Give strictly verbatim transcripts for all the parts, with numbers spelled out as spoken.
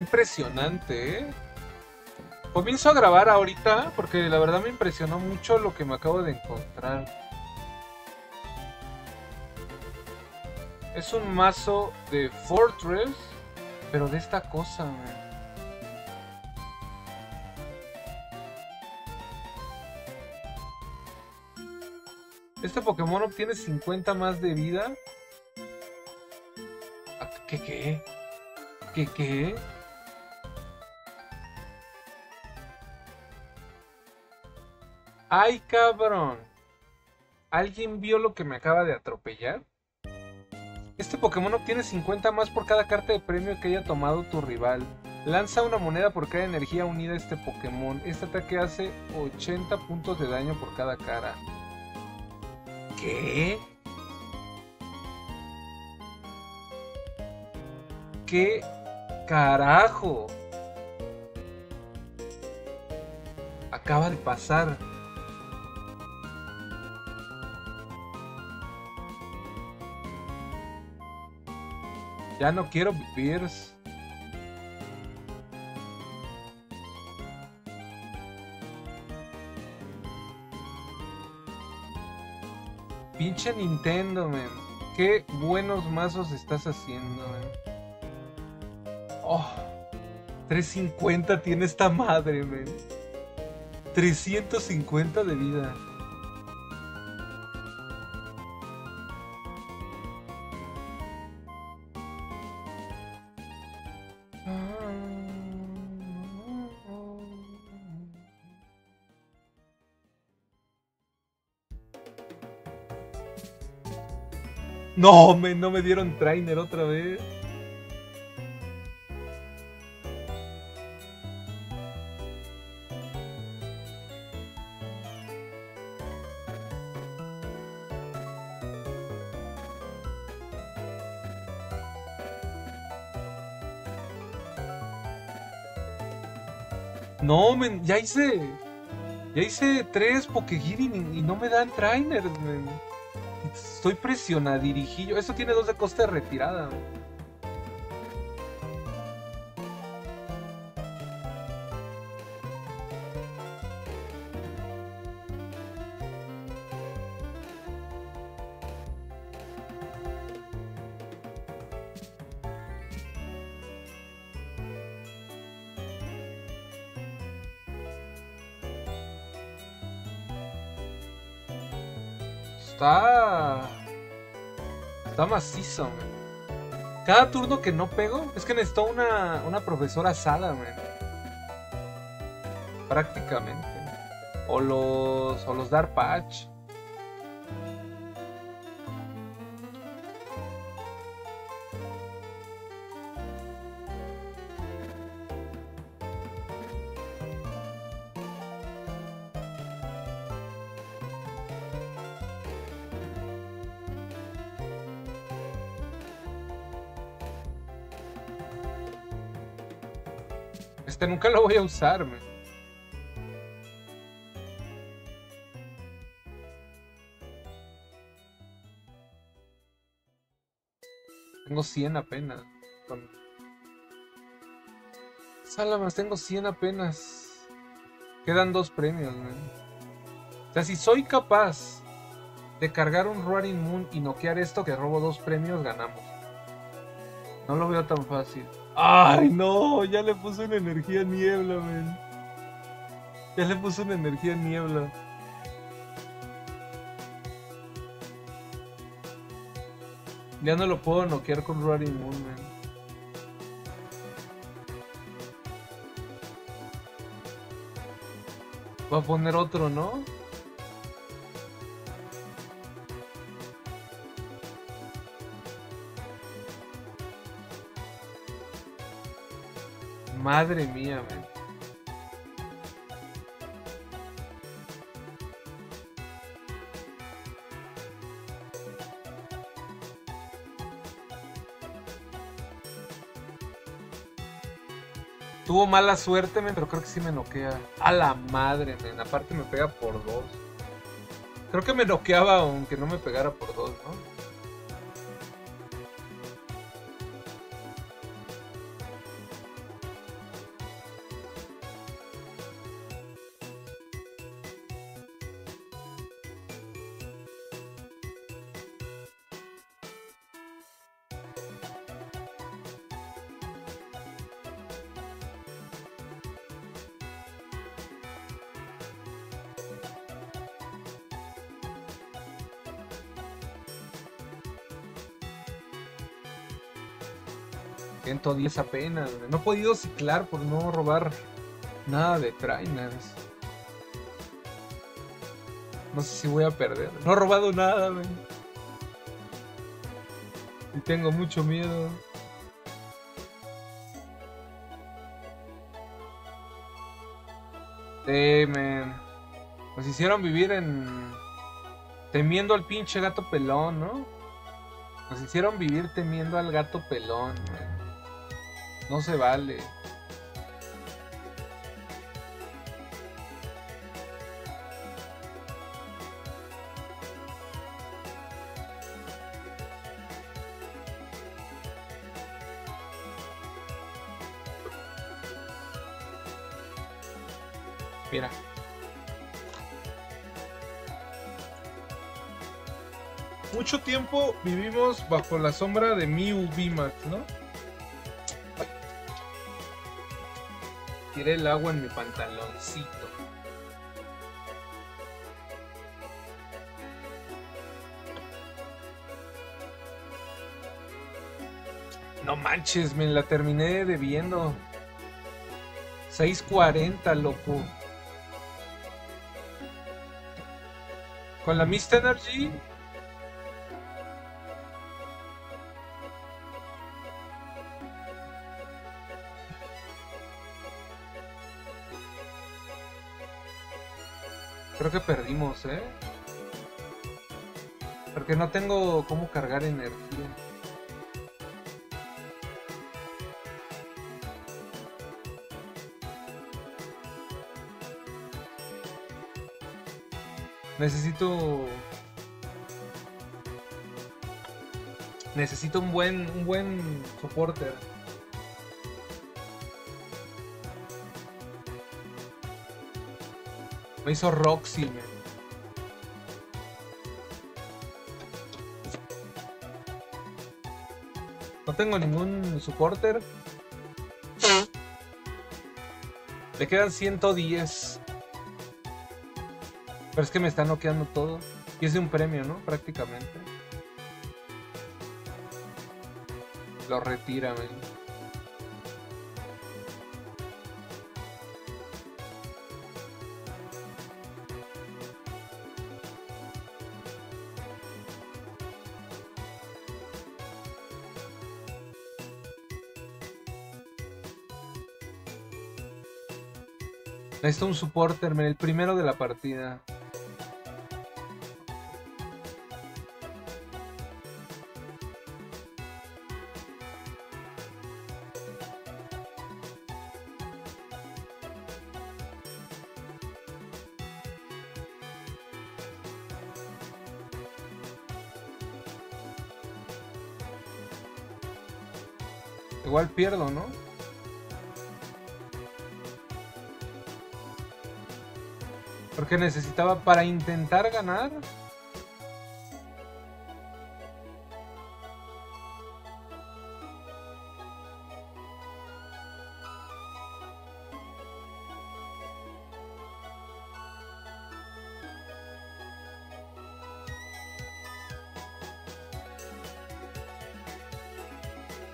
Impresionante, ¿eh? Comienzo a grabar ahorita porque la verdad me impresionó mucho lo que me acabo de encontrar. Es un mazo de Fortress, pero de esta cosa, man. Este Pokémon obtiene cincuenta más de vida. ¿Qué qué? ¿Qué qué? ¡Ay, cabrón! ¿Alguien vio lo que me acaba de atropellar? Este Pokémon obtiene cincuenta más por cada carta de premio que haya tomado tu rival. Lanza una moneda por cada energía unida a este Pokémon. Este ataque hace ochenta puntos de daño por cada cara. ¿Qué? ¿Qué carajo acaba de pasar? Ya no quiero vivir. Pinche Nintendo, man. Qué buenos mazos estás haciendo, man. Oh, trescientos cincuenta tiene esta madre, man. trescientos cincuenta de vida. No, me, no me dieron trainer otra vez. No, men, ya hice. Ya hice tres Pokégear y, y no me dan trainers, men. Estoy presionado, dirigillo. Esto tiene dos de coste de retirada. Está... Está macizo, man. Cada turno que no pego... Es que necesito una, una profesora Sada, man. Prácticamente. O los... O los Dark Patch. Este nunca lo voy a usar, man. Tengo cien apenas. Salamas, tengo cien apenas. Quedan dos premios, man. O sea, si soy capaz de cargar un Roaring Moon y noquear esto que robo dos premios, ganamos. No lo veo tan fácil. ¡Ay, no! Ya le puse una energía niebla, man. Ya le puse una energía niebla. Ya no lo puedo noquear con Roaring Moon, man. Voy a poner otro, ¿no? Madre mía, man. Tuvo mala suerte, man, pero creo que sí me noquea. A la madre, man. Aparte me pega por dos. Creo que me noqueaba aunque no me pegara por dos, ¿no? ciento diez apenas. No he podido ciclar por no robar nada de trainers. No sé si voy a perder. No he robado nada, güey. Y tengo mucho miedo. Temen. Nos hicieron vivir en... temiendo al pinche gato pelón, ¿no? Nos hicieron vivir temiendo al gato pelón, man. No se vale. Mira. Mucho tiempo vivimos bajo la sombra de mi U V MAX, ¿no? Ay. Tiré el agua en mi pantaloncito. No manches, me la terminé debiendo. seis cuarenta, loco. Con la Mister Energy creo que perdimos, ¿eh? Porque no tengo cómo cargar energía. Necesito... Necesito un buen... un buen soporter. Me hizo Roxy, man. No tengo ningún soporter. Le quedan ciento diez. Pero es que me está noqueando todo. Y es de un premio, ¿no? Prácticamente. Lo retira, man. Necesito un supporter, man. El primero de la partida. Igual pierdo, ¿no? Porque necesitaba para intentar ganar.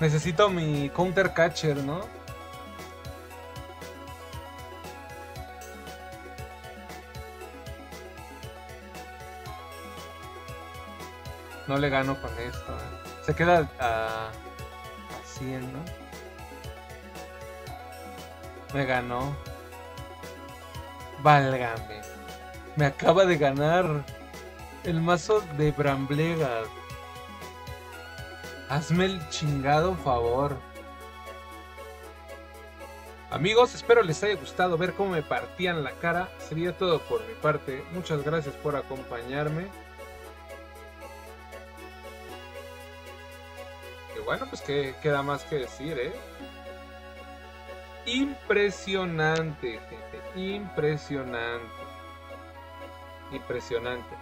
Necesito mi Counter Catcher, ¿no? No le gano con esto, ¿eh? Se queda a, a cien, ¿no? Me ganó. Válgame. Me acaba de ganar el mazo de Brambleghast. Hazme el chingado favor. Amigos, espero les haya gustado ver cómo me partían la cara. Sería todo por mi parte. Muchas gracias por acompañarme. Y bueno, pues que queda más que decir, ¿eh? Impresionante, gente. Impresionante. Impresionante.